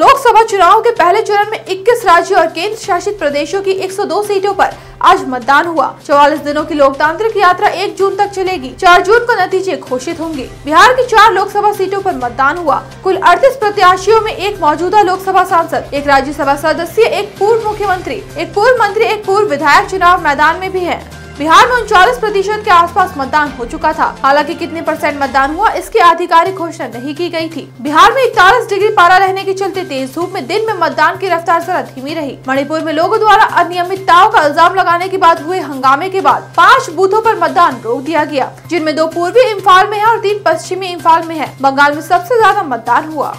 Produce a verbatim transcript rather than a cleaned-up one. लोकसभा चुनाव के पहले चरण में इक्कीस राज्यों और केंद्र शासित प्रदेशों की एक सौ दो सीटों पर आज मतदान हुआ। चौवालीस दिनों की लोकतांत्रिक यात्रा एक जून तक चलेगी। चार जून को नतीजे घोषित होंगे। बिहार की चार लोकसभा सीटों पर मतदान हुआ। कुल अड़तीस प्रत्याशियों में एक मौजूदा लोकसभा सांसद, एक राज्यसभा सदस्य, एक पूर्व मुख्यमंत्री, एक पूर्व मंत्री, एक पूर्व विधायक चुनाव मैदान में भी है। बिहार में उनचालीस प्रतिशत के आसपास मतदान हो चुका था। हालांकि कितने परसेंट मतदान हुआ इसकी आधिकारिक घोषणा नहीं की गई थी। बिहार में इकतालीस डिग्री पारा रहने के चलते तेज धूप में दिन में मतदान की रफ्तार जरा धीमी रही। मणिपुर में लोगों द्वारा अनियमितताओं का इल्जाम लगाने के बाद हुए हंगामे के बाद पाँच बूथों पर मतदान रोक दिया गया, जिनमें दो पूर्वी इम्फाल में है और तीन पश्चिमी इम्फाल में है। बंगाल में सबसे ज्यादा मतदान हुआ।